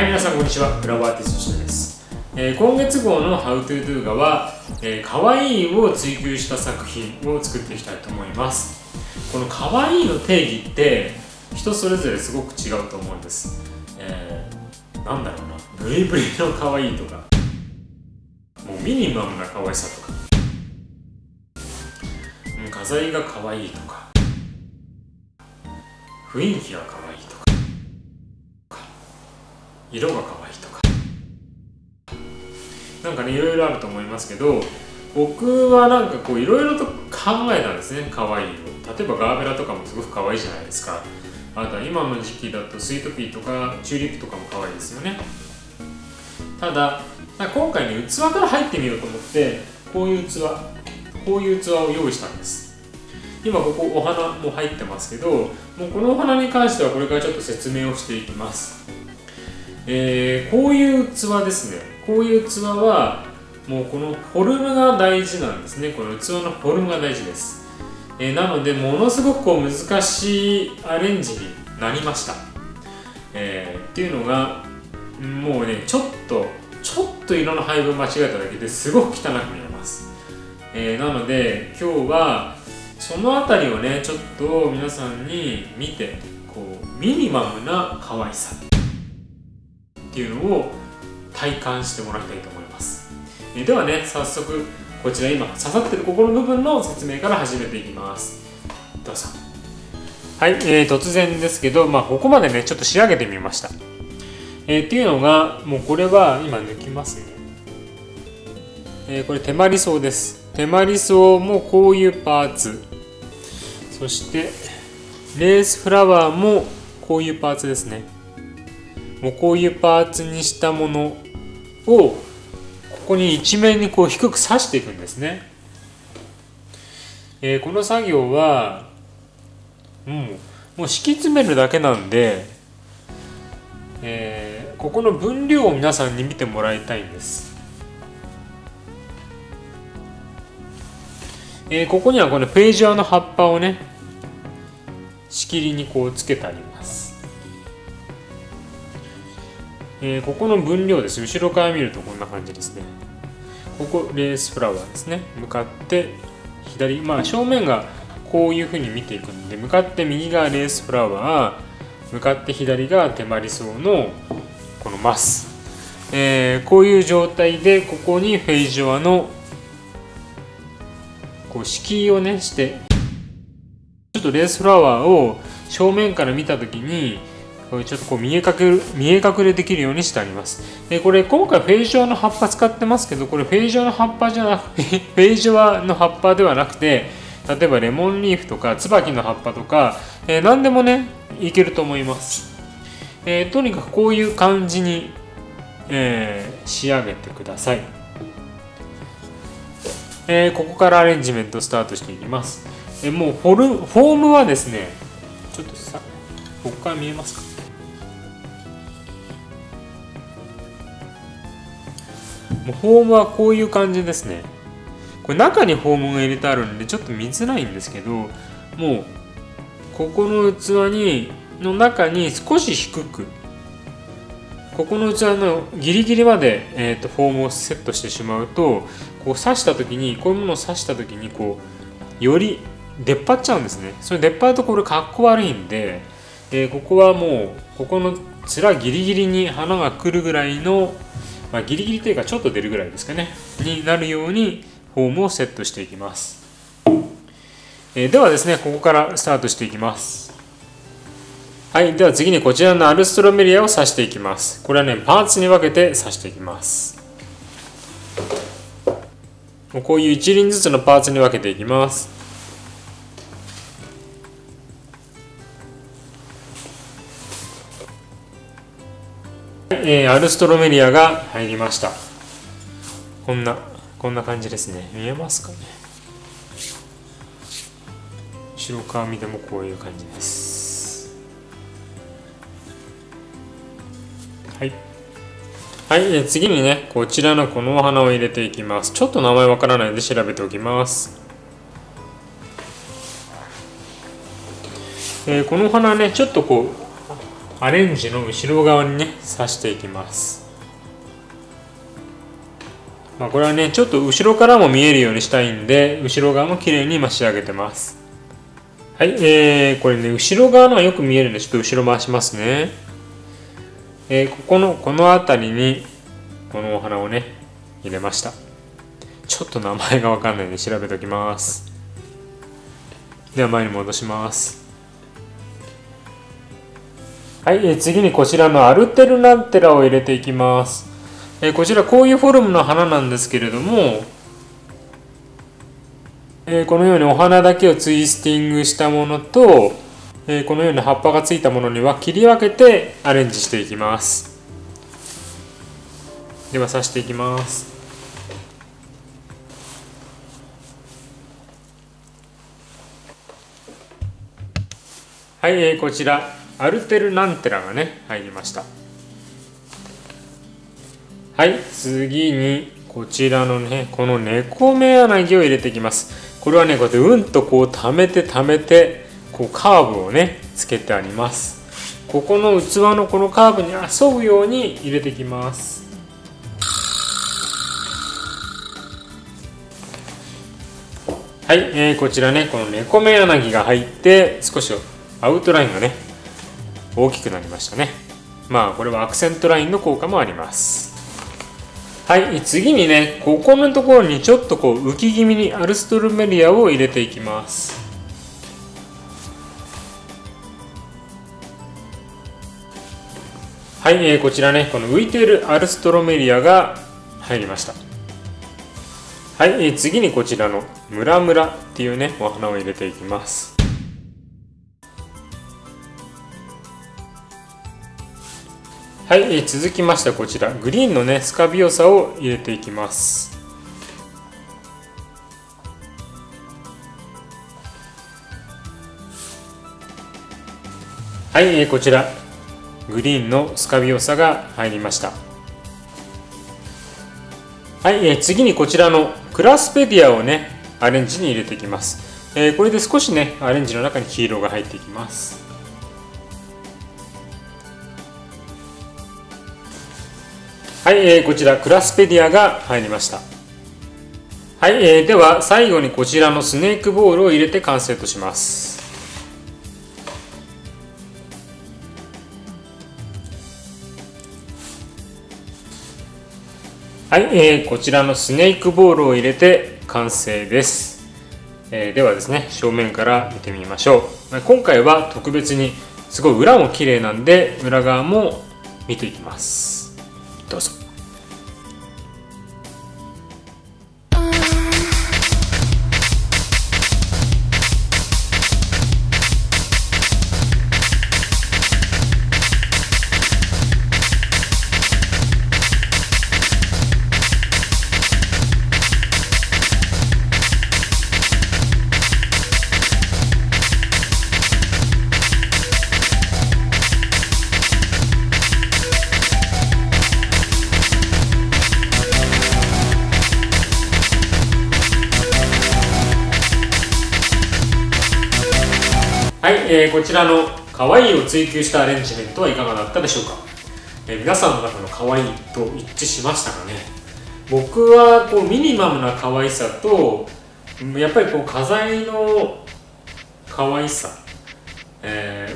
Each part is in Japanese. はい、皆さんこんにちは。フラワーアーティストしのです。今月号の How to do 画は可愛いを追求した作品を作っていきたいと思います。この可愛いの定義って人それぞれすごく違うと思うんです。なんだろうな、ブリブリの可愛いとか、もうミニマムな可愛さとか、飾りが可愛いとか、雰囲気が可愛いとか、色が可愛いとか、なんかね、いろいろあると思いますけど、僕はなんかこういろいろと考えたんですね、可愛いを。例えばガーベラとかもすごく可愛いじゃないですか。あとは今の時期だとスイートピーとかチューリップとかも可愛いですよね。ただ今回ね、器から入ってみようと思って、こういう器を用意したんです。今ここお花も入ってますけど、もうこのお花に関してはこれからちょっと説明をしていきます。こういう器ですね。こういう器はもうこのフォルムが大事なんですね。この器のフォルムが大事です。なのでものすごくこう難しいアレンジになりました。っていうのがもうね、ちょっと色の配分間違えただけですごく汚く見えます。なので今日はその辺りをね、ちょっと皆さんに見て、こうミニマムな可愛さっていうのを体感してもらいたいと思います。ではね、早速こちら今刺さってるここの部分の説明から始めていきます。どうぞ。はい、突然ですけど、ここまでねちょっと仕上げてみました。っていうのが、もうこれは今抜きますね。これ手まり草です。手まり草もこういうパーツ、そしてレースフラワーもこういうパーツですね。もうこういうパーツにしたものをここに一面にこう低く刺していくんですね。この作業は、もう敷き詰めるだけなんで、ここの分量を皆さんに見てもらいたいんです。ここにはこのページュアの葉っぱをね、しきりにこうつけてあります。ここの分量です。後ろから見るとこんな感じですね。ここレースフラワーですね。向かって左、正面がこういうふうに見ていくんで、向かって右がレースフラワー、向かって左が手まり草のこのマス、こういう状態でここにフェイジョアのこう敷居をねして、ちょっとレースフラワーを正面から見た時にちょっとこう見え隠れできるようにしてあります。これ今回フェイジョアの葉っぱ使ってますけど、これフェイジョアの葉っぱではなくて、例えばレモンリーフとか椿の葉っぱとか、何でもねいけると思います。とにかくこういう感じに、仕上げてください。ここからアレンジメントスタートしていきます。もうフォームはですね、ちょっとさ、ここから見えますか。フォームはこういう感じですね。これ中にフォームが入れてあるんでちょっと見づらいんですけど、もうここの器の中に少し低く、ここの器のギリギリまで、フォームをセットしてしまうと、こう刺した時に、こういうものを刺した時にこうより出っ張っちゃうんですね。それ出っ張るとこれかっこ悪いんで、ここはもうここの面ギリギリに花が来るぐらいの、ギリギリというかちょっと出るぐらいですかね、になるようにフォームをセットしていきます。ではですね、ここからスタートしていきます。はい、では次にこちらのアルストロメリアを刺していきます。これはねパーツに分けて刺していきます。こういう一輪ずつのパーツに分けていきます。アルストロメリアが入りました。こんな感じですね。見えますかね。後ろから見てもこういう感じです。はい、次にねこちらのこのお花を入れていきます。ちょっと名前わからないんで調べておきます。このお花ね、ちょっとこうアレンジの後ろ側にね刺していきます。まあ、これはねちょっと後ろからも見えるようにしたいんで後ろ側も綺麗に仕上げてます。はい、これね後ろ側のはよく見えるんでちょっと後ろ回しますね。この辺りにこのお花をね入れました。ちょっと名前が分かんないんで調べておきます。では前に戻します。はい、次にこちらのアルテルナンテラを入れていきます。こちらこういうフォルムの花なんですけれども、このようにお花だけをツイスティングしたものと、このように葉っぱがついたものには切り分けてアレンジしていきます。では刺していきます。はい、こちらアルテルナンテラがね入りました。はい、次にこちらのねこの猫目柳を入れていきます。これはねこうやってうんとこう溜めて溜めてこうカーブをねつけてあります。ここの器のこのカーブに沿うように入れていきます。はい、こちらねこの猫目柳が入って少しアウトラインがね大きくなりましたね。まあこれはアクセントラインの効果もあります。はい、次にねここのところにちょっとこう浮き気味にアルストルメリアを入れていきます。はい、こちらねこの浮いているアルストロメリアが入りました。はい、次にこちらのムラムラっていうねお花を入れていきます。はい、続きましてこちらグリーンのねスカビオサを入れていきます。はい、こちらグリーンのスカビオサが入りました。はい、次にこちらのクラスペディアをねアレンジに入れていきます。これで少しねアレンジの中に黄色が入っていきます。はい、こちらクラスペディアが入りました。はい、では最後にこちらのスネークボールを入れて完成とします。はい、こちらのスネークボールを入れて完成です。ではですね正面から見てみましょう。今回は特別にすごい裏も綺麗なんで裏側も見ていきます。どうぞ。はい、こちらの可愛いを追求したアレンジメントはいかがだったでしょうか。皆さんの中の可愛いと一致しましたかね。僕はこうミニマムな可愛さとやっぱりこう飾りの可愛さ、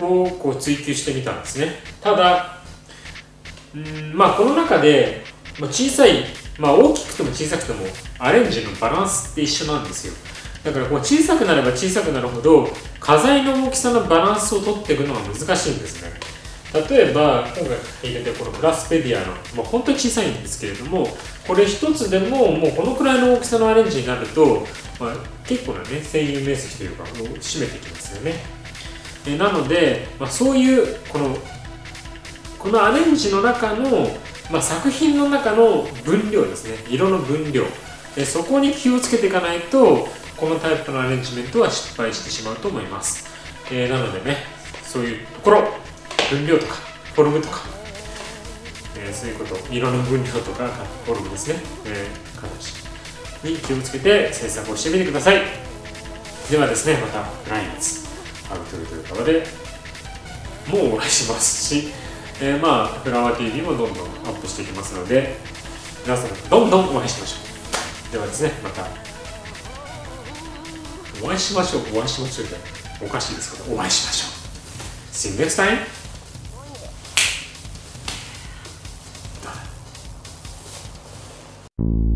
をこう追求してみたんですね。ただまあこの中で小さい、まあ、大きくても小さくてもアレンジのバランスって一緒なんですよ。だからこう小さくなれば小さくなるほど花材の大きさのバランスを取っていくのは難しいんですね。例えば今回入れてこのグラスペディアの、まあ、本当に小さいんですけれどもこれ一つでももうこのくらいの大きさのアレンジになると、まあ、結構なね占有面積というかを占めてきますよね。なので、まあ、そういうこのアレンジの中の、まあ、作品の中の分量ですね、色の分量、そこに気をつけていかないとこのタイプのアレンジメントは失敗してしまうと思います。なのでねそういうところ分量とかフォルムとか、そういうこと色の分量とかフォルムですね、形に気をつけて制作をしてみてください。ではですねまた来月アウトルという側でもお出しますし、フラワー TV もどんどんアップしていきますので、皆さんどんどんお会いしましょう。ではですね、またお会いしましょう。お会いしましょうっておかしいですけど、お会いしましょう。See you next time! だ